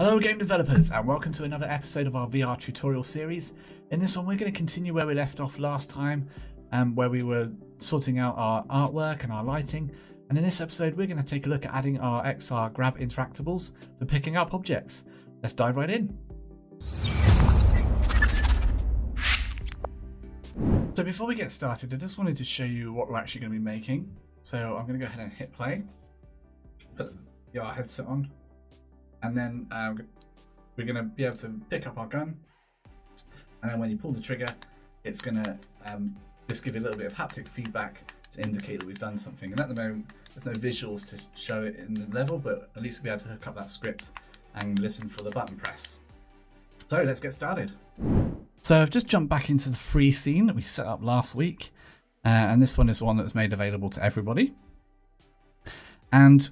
Hello game developers and welcome to another episode of our VR tutorial series. In this one we're going to continue where we left off last time and where we were sorting out our artwork and our lighting, and in this episode we're going to take a look at adding our XR grab interactables for picking up objects. Let's dive right in. So before we get started I just wanted to show you what we're actually going to be making. So I'm going to go ahead and hit play, put the VR headset on. And then we're going to be able to pick up our gun, and then when you pull the trigger it's going to just give you a little bit of haptic feedback to indicate that we've done something. And at the moment there's no visuals to show it in the level, but at least we'll be able to hook up that script and listen for the button press. So let's get started. So I've just jumped back into the free scene that we set up last week, and this one is the one that's made available to everybody. And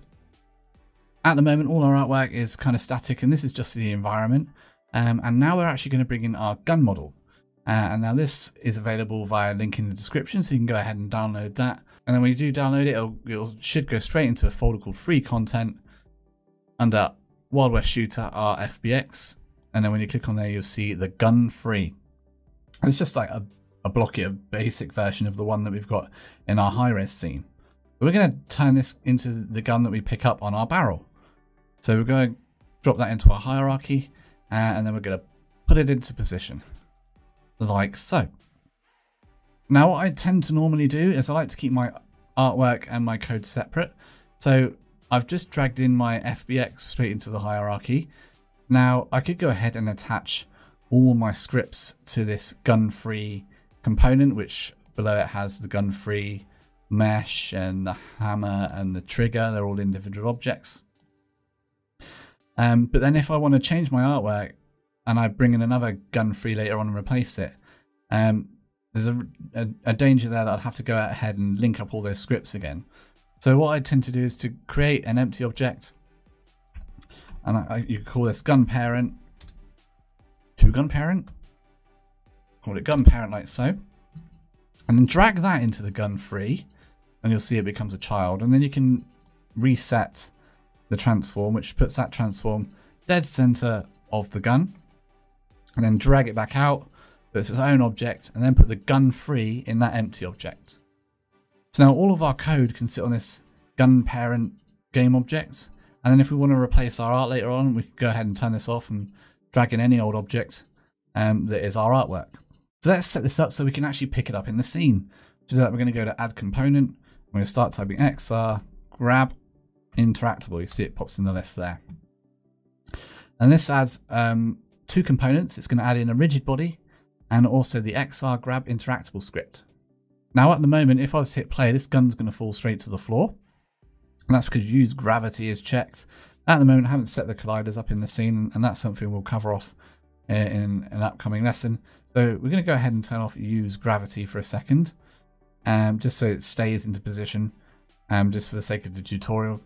at the moment all our artwork is kind of static, and this is just the environment, and now we're actually going to bring in our gun model, and now this is available via link in the description, so you can go ahead and download that. And then when you do download it, it should go straight into a folder called free content under Wild West Shooter RFBX, and then when you click on there you'll see the Gun3. It's just like a blocky, a basic version of the one that we've got in our high-res scene. But we're going to turn this into the gun that we pick up on our barrel. So we're going to drop that into our hierarchy, and then we're going to put it into position, like so. Now what I tend to normally do is I like to keep my artwork and my code separate. So I've just dragged in my FBX straight into the hierarchy. Now I could go ahead and attach all my scripts to this Gun3 component, which below it has the Gun3 mesh and the hammer and the trigger. They're all individual objects. But then if I want to change my artwork and I bring in another Gun3 later on and replace it, there's a danger there that I'd have to go ahead and link up all those scripts again. So what I tend to do is to create an empty object, and you call this gun parent to gun parent, call it gun parent like so, and then drag that into the Gun3, and you'll see it becomes a child. And then you can reset the transform, which puts that transform dead center of the gun, and then drag it back out, but it's its own object, and then put the Gun3 in that empty object. So now all of our code can sit on this gun parent game object, and then if we want to replace our art later on, we can go ahead and turn this off and drag in any old object that is our artwork. So let's set this up so we can actually pick it up in the scene. To do that, we're going to go to add component. We're going to start typing XR grab interactable. You see it pops in the list there. And this adds two components. It's going to add in a rigid body and also the XR grab interactable script. Now at the moment, if I was to hit play, this gun's going to fall straight to the floor. And that's because use gravity is checked. At the moment, I haven't set the colliders up in the scene, and that's something we'll cover off in an upcoming lesson. So we're going to go ahead and turn off use gravity for a second, just so it stays into position, just for the sake of the tutorial.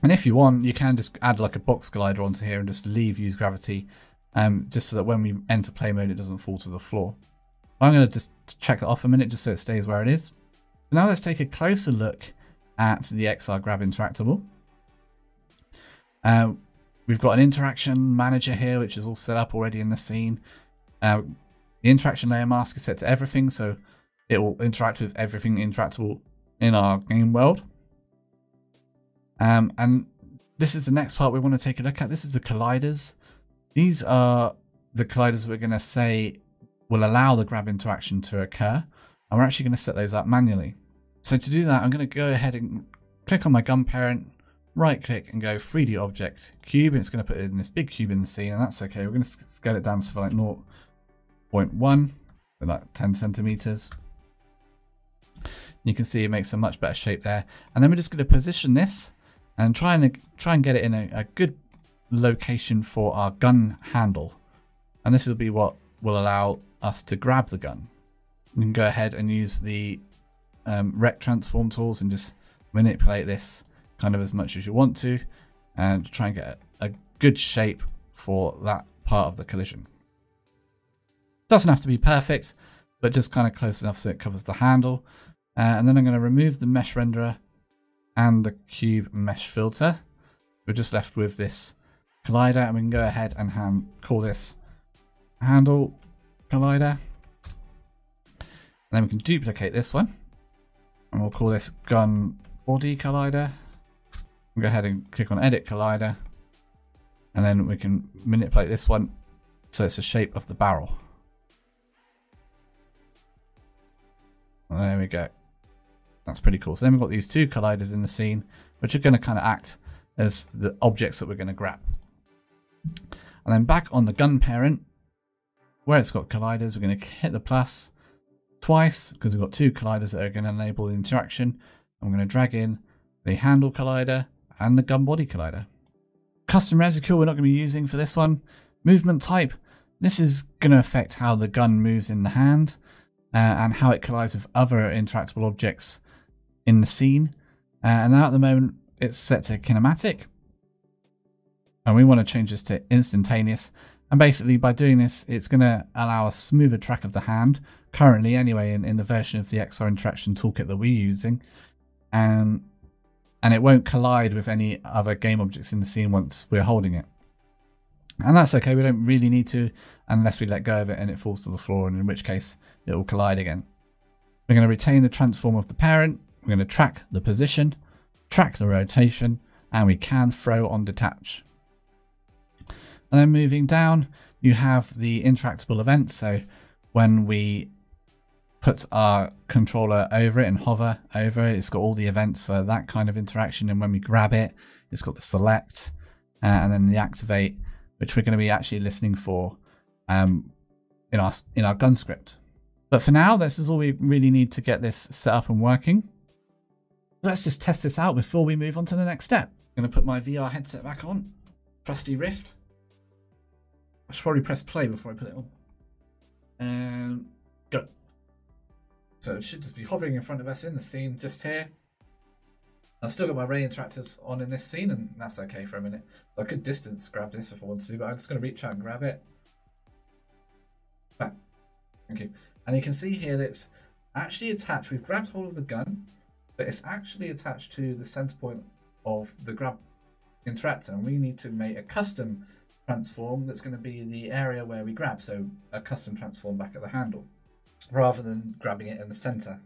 And if you want, you can just add like a box glider onto here and just leave use gravity, just so that when we enter play mode, it doesn't fall to the floor. I'm going to just check that off a minute, just so it stays where it is. So now let's take a closer look at the XR grab interactable. We've got an interaction manager here, which is all set up already in the scene. The interaction layer mask is set to everything, so it will interact with everything interactable in our game world. And this is the next part we want to take a look at. This is the colliders. These are the colliders we're going to say will allow the grab interaction to occur, and we're actually going to set those up manually. So to do that, I'm going to go ahead and click on my gun parent, right click and go 3D object cube, and it's going to put it in this big cube in the scene, and that's okay. We're going to scale it down to like 0.1, like 10 centimeters. You can see it makes a much better shape there. And then we're just going to position this and try and get it in a good location for our gun handle. And this will be what will allow us to grab the gun. You can go ahead and use the rec transform tools and just manipulate this kind of as much as you want to, and try and get a good shape for that part of the collision. Doesn't have to be perfect, but just kind of close enough so it covers the handle. And then I'm going to remove the mesh renderer and the cube mesh filter. We're just left with this collider, and we can go ahead and call this handle collider. And then we can duplicate this one, and we'll call this gun body collider. We'll go ahead and click on edit collider, and then we can manipulate this one so it's the shape of the barrel. And there we go. That's pretty cool. So then we've got these two colliders in the scene, which are going to kind of act as the objects that we're going to grab. And then back on the gun parent, where it's got colliders, we're going to hit the plus twice because we've got two colliders that are going to enable the interaction. I'm going to drag in the handle collider and the gun body collider. Custom reticle we're not going to be using for this one. Movement type. This is going to affect how the gun moves in the hand and how it collides with other interactable objects in the scene. And now at the moment it's set to kinematic, and we want to change this to instantaneous. And basically by doing this, it's going to allow a smoother track of the hand, currently anyway, in the version of the XR interaction toolkit that we're using. And it won't collide with any other game objects in the scene once we're holding it. And that's okay, we don't really need to, unless we let go of it and it falls to the floor, and in which case it will collide again. We're going to retain the transform of the parent, we're going to track the position, track the rotation, and we can throw on detach. And then moving down, you have the interactable events. So when we put our controller over it and hover over it, it's got all the events for that kind of interaction. And when we grab it, it's got the select and then the activate, which we're going to be actually listening for in our gun script. But for now, this is all we really need to get this set up and working. Let's just test this out before we move on to the next step. I'm going to put my VR headset back on, trusty Rift. I should probably press play before I put it on. Go. So it should just be hovering in front of us in the scene just here. I've still got my ray interactors on in this scene, and that's okay for a minute. I could distance grab this if I want to, but I'm just going to reach out and grab it. Back. Thank you. And you can see here that it's actually attached. We've grabbed hold of the gun, but it's actually attached to the center point of the grab interactor, and we need to make a custom transform that's going to be the area where we grab, so a custom transform back at the handle, rather than grabbing it in the center,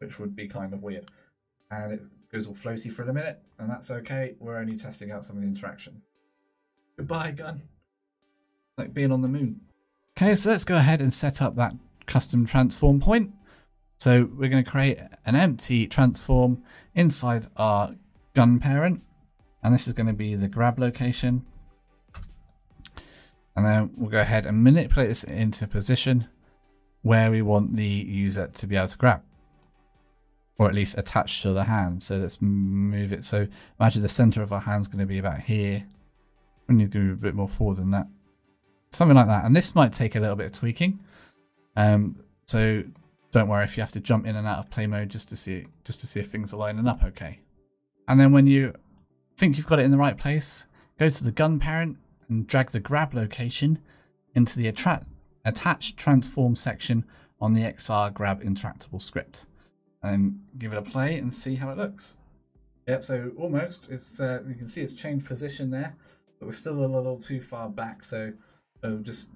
which would be kind of weird. And it goes all floaty for a minute, and that's okay. We're only testing out some of the interactions. Goodbye, gun. Like being on the moon. Okay, so let's go ahead and set up that custom transform point. So we're going to create an empty transform inside our gun parent, and this is going to be the grab location. And then we'll go ahead and manipulate this into position where we want the user to be able to grab, or at least attach to the hand. So let's move it. So imagine the center of our hand's going to be about here. We need to go a bit more forward than that, something like that. And this might take a little bit of tweaking. So don't worry if you have to jump in and out of play mode just to see if things are lining up okay. And then when you think you've got it in the right place, go to the gun parent and drag the grab location into the attach transform section on the XR grab interactable script, and give it a play and see how it looks. Yep, so almost, it's you can see it's changed position there, but we're still a little too far back, so we'll just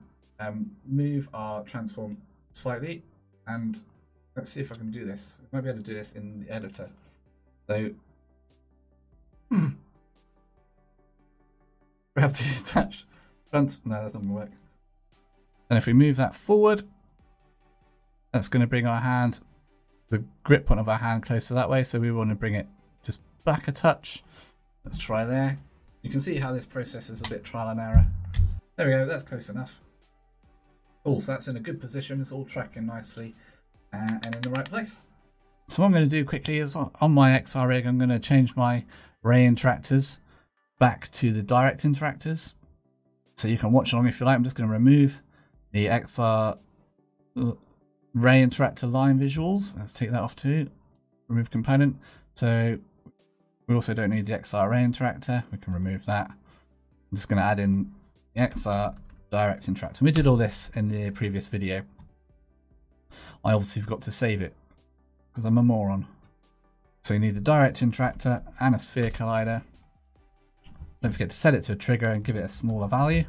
move our transform slightly, and let's see if I can do this. I might be able to do this in the editor. So, we have to attach. No, that's not going to work. And if we move that forward, that's going to bring our hand, the grip point of our hand, closer that way. So we want to bring it just back a touch. Let's try there. You can see how this process is a bit trial and error. There we go. That's close enough. Cool. So that's in a good position. It's all tracking nicely and in the right place. So what I'm going to do quickly is on my XR rig, I'm going to change my ray interactors back to the direct interactors, so you can watch along if you like. I'm just going to remove the XR ray interactor line visuals. Let's take that off too. Remove component. So we also don't need the XR ray interactor. We can remove that. I'm just going to add in the XR direct interactor. We did all this in the previous video. I obviously forgot to save it because I'm a moron. So you need the direct interactor and a sphere collider. Don't forget to set it to a trigger and give it a smaller value,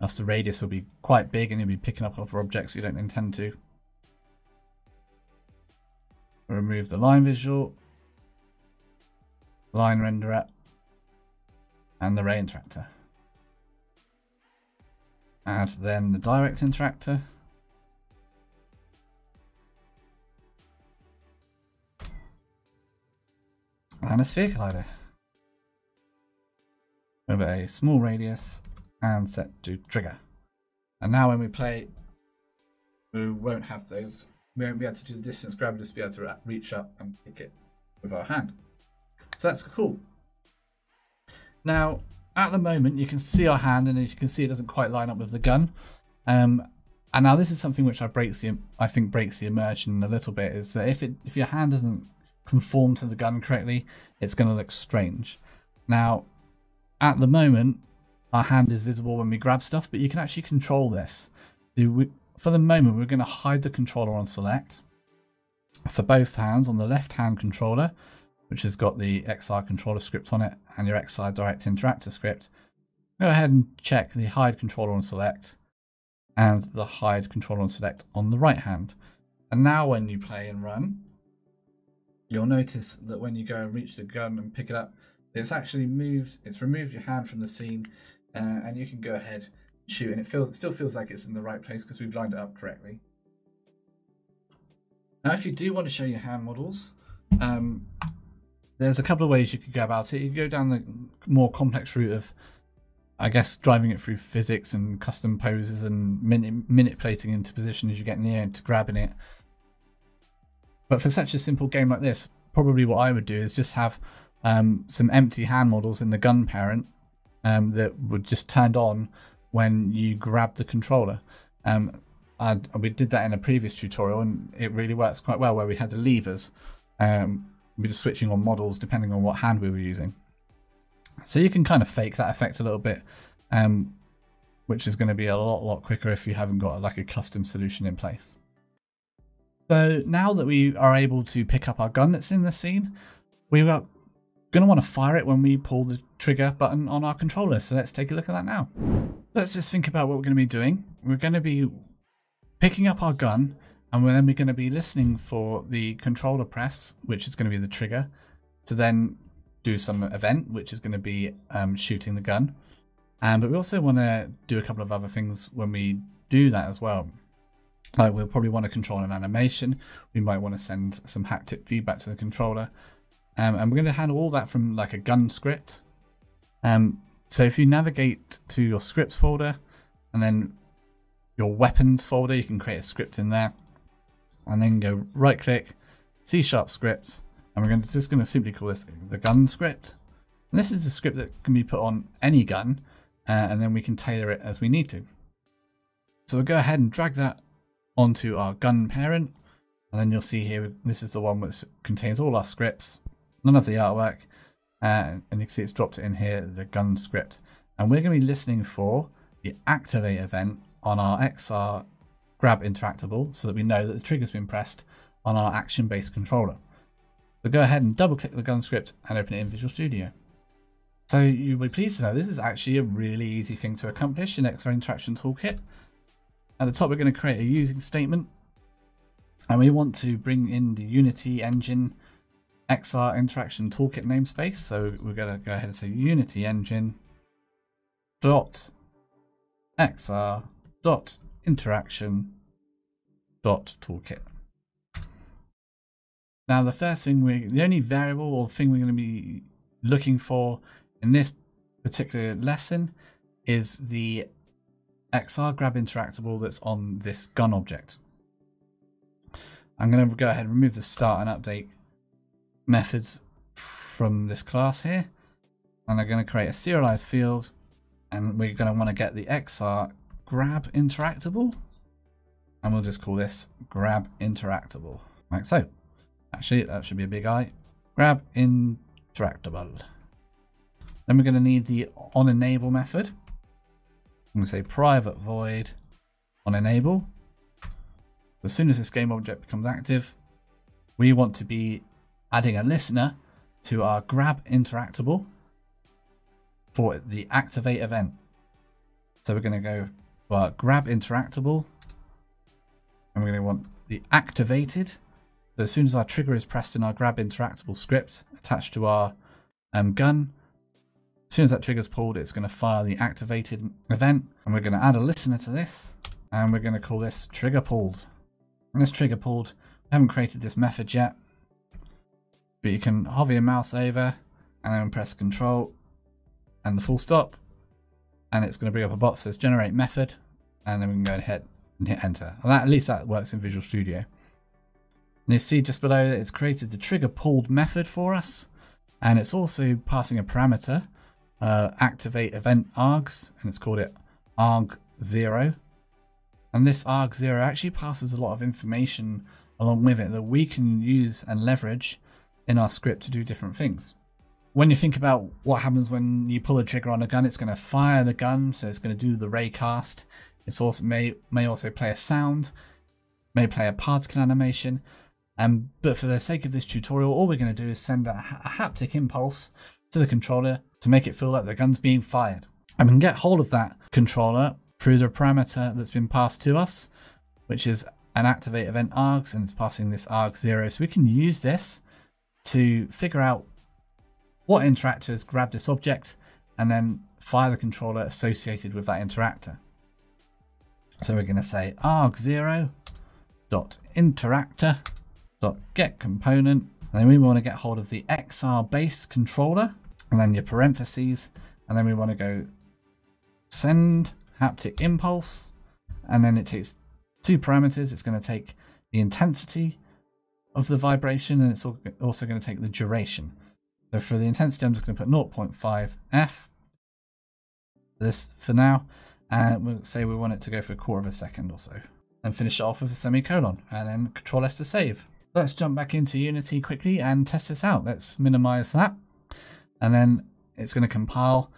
else the radius will be quite big and you'll be picking up other objects you don't intend to. Remove the line visual, line renderer, and the ray interactor. Add then the direct interactor. And a sphere collider. With a small radius and set to trigger. And now when we play, we won't have those. We won't be able to do the distance grab, we'll just be able to reach up and pick it with our hand. So that's cool. Now, at the moment, you can see our hand, and as you can see, it doesn't quite line up with the gun. And now this is something which I think breaks the immersion a little bit, is that if your hand doesn't conform to the gun correctly, it's going to look strange. Now, at the moment, our hand is visible when we grab stuff, but you can actually control this. For the moment, we're going to hide the controller on select for both hands on the left-hand controller, which has got the XR controller script on it and your XR direct interactor script. Go ahead and check the hide controller on select and the hide controller on select on the right hand. And now when you play and run, you'll notice that when you go and reach the gun and pick it up, it's actually moved, it's removed your hand from the scene, and you can go ahead and shoot, and it still feels like it's in the right place because we've lined it up correctly. Now if you do want to show your hand models, there's a couple of ways you could go about it. You could go down the more complex route of, I guess, driving it through physics and custom poses and manipulating into position as you get near to grabbing it. But for such a simple game like this, probably what I would do is just have some empty hand models in the gun parent that would just turn on when you grab the controller. We did that in a previous tutorial, and it really works quite well where we had the levers. We're just switching on models depending on what hand we were using. So you can kind of fake that effect a little bit, which is going to be a lot quicker if you haven't got like a custom solution in place. So now that we are able to pick up our gun that's in the scene, we are going to want to fire it when we pull the trigger button on our controller. So let's take a look at that now. Let's just think about what we're going to be doing. We're going to be picking up our gun, and then we're going to be listening for the controller press, which is going to be the trigger, to then do some event, which is going to be shooting the gun. But we also want to do a couple of other things when we do that as well. Like we'll probably want to control an animation. We might want to send some haptic feedback to the controller. And we're going to handle all that from like a gun script. So if you navigate to your scripts folder and then your weapons folder, you can create a script in there. And then go right click, C# script, and we're just going to simply call this the gun script. And this is a script that can be put on any gun, and then we can tailor it as we need to. So we'll go ahead and drag that onto our gun parent, and then you'll see here, this is the one which contains all our scripts, none of the artwork, and you can see it's dropped in here, the gun script. And we're going to be listening for the activate event on our XR grab interactable, so that we know that the trigger's been pressed on our action based controller. So go ahead and double click the gun script and open it in Visual Studio. So you'll be pleased to know this is actually a really easy thing to accomplish in XR interaction toolkit. At the top, we're going to create a using statement, and we want to bring in the Unity engine XR interaction toolkit namespace. So we're going to go ahead and say Unity engine dot XR dot interaction dot toolkit. Now the first thing the only variable or thing we're going to be looking for in this particular lesson is the XR grab interactable that's on this gun object. I'm going to go ahead and remove the start and update methods from this class here, and I'm going to create a serialized field, and we're going to want to get the XR grab interactable, and we'll just call this grab interactable, like so. Actually, that should be a big I. Grab interactable. Then we're going to need the onEnable method. I'm going to say private void onEnable. As soon as this game object becomes active, we want to be adding a listener to our grab interactable. for the activate event. So we're going to go for grab interactable, and we're going to want the activated. So as soon as our trigger is pressed in our grab interactable script attached to our gun, as soon as that trigger is pulled, it's going to fire the activated event. And we're going to add a listener to this, and we're going to call this trigger pulled. And this trigger pulled, I haven't created this method yet, but you can hover your mouse over and then press Control and the full stop, and it's going to bring up a box that says generate method, and then we can go ahead and hit enter. And that, at least that works in Visual Studio. And you see just below that it's created the trigger pulled method for us, and it's also passing a parameter, ActivateEventArgs, and it's called it arg0. And this arg0 actually passes a lot of information along with it that we can use and leverage in our script to do different things. When you think about what happens when you pull a trigger on a gun, it's going to fire the gun, so it's going to do the ray cast. It's also may also play a sound, may play a particle animation, but for the sake of this tutorial, all we're going to do is send a haptic impulse to the controller to make it feel like the gun's being fired. And we can get hold of that controller through the parameter that's been passed to us, which is an activate event args, and it's passing this arg0. So we can use this to figure out what interactor has grabbed this object and then fire the controller associated with that interactor. So we're going to say arg0.interactor.getComponent, and then we want to get hold of the XR base controller, and then your parentheses, and then we want to go send haptic impulse, and then it takes two parameters. It's going to take the intensity of the vibration, and it's also going to take the duration. So for the intensity, I'm just going to put 0.5f this for now, and we'll say we want it to go for a quarter of a second or so, and finish it off with a semicolon, and then Control S to save. Let's jump back into Unity quickly and test this out. Let's minimize that, and then it's going to compile,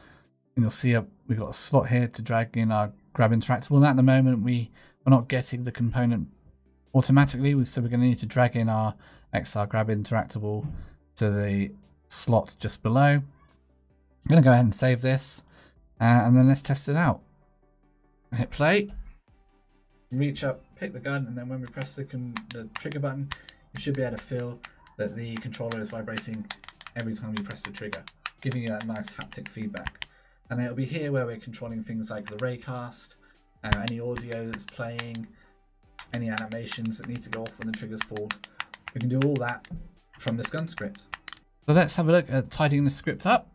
and you'll see we've got a slot here to drag in our grab interactable, and at the moment we're not getting the component automatically, so we're going to need to drag in our XR grab interactable to the slot just below. I'm going to go ahead and save this, and then let's test it out. Hit play, reach up, pick the gun, and then when we press the trigger button, you should be able to feel that the controller is vibrating every time you press the trigger, giving you that nice haptic feedback. And it'll be here where we're controlling things like the raycast, any audio that's playing, any animations that need to go off when the trigger's pulled. We can do all that from this gun script. So let's have a look at tidying the script up.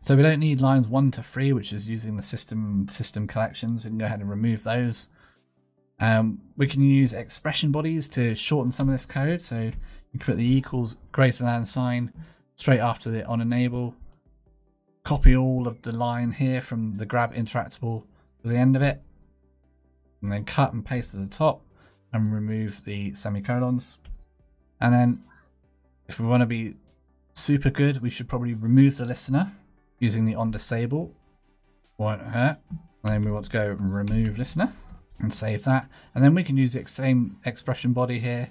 So we don't need lines 1 to 3, which is using the system collections. We can go ahead and remove those. We can use expression bodies to shorten some of this code. So you can put the equals greater than sign straight after the on enable. Copy all of the line here from the grab interactable to the end of it, and then cut and paste to the top and remove the semicolons. And then if we want to be super good, we should probably remove the listener using the on disable. Won't hurt. And then we want to go remove listener and save that. And then we can use the same expression body here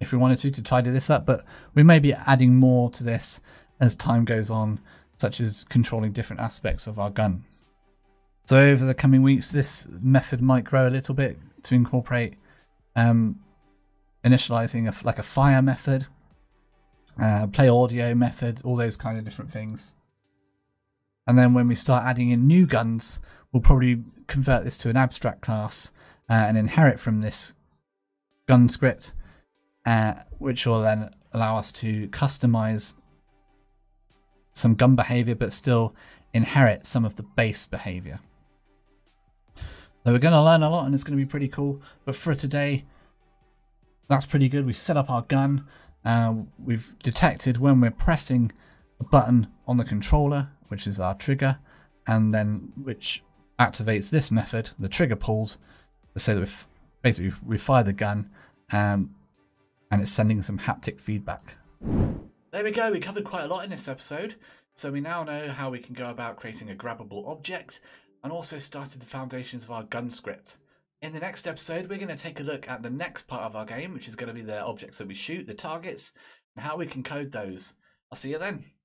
if we wanted to tidy this up, but we may be adding more to this as time goes on, such as controlling different aspects of our gun. So over the coming weeks, this method might grow a little bit to incorporate initializing like a fire method, play audio method, all those kind of different things. And then when we start adding in new guns, we'll probably convert this to an abstract class and inherit from this gun script, which will then allow us to customize some gun behavior, but still inherit some of the base behavior. So we're going to learn a lot, and it's going to be pretty cool. But for today, that's pretty good. We've set up our gun. We've detected when we're pressing a button on the controller, which is our trigger, and then which activates this method, the trigger pulls, so that we fire the gun, and it's sending some haptic feedback. There we go. We covered quite a lot in this episode. So we now know how we can go about creating a grabbable object, and also started the foundations of our gun script. In the next episode, we're going to take a look at the next part of our game, which is going to be the objects that we shoot, the targets, and how we can code those. I'll see you then.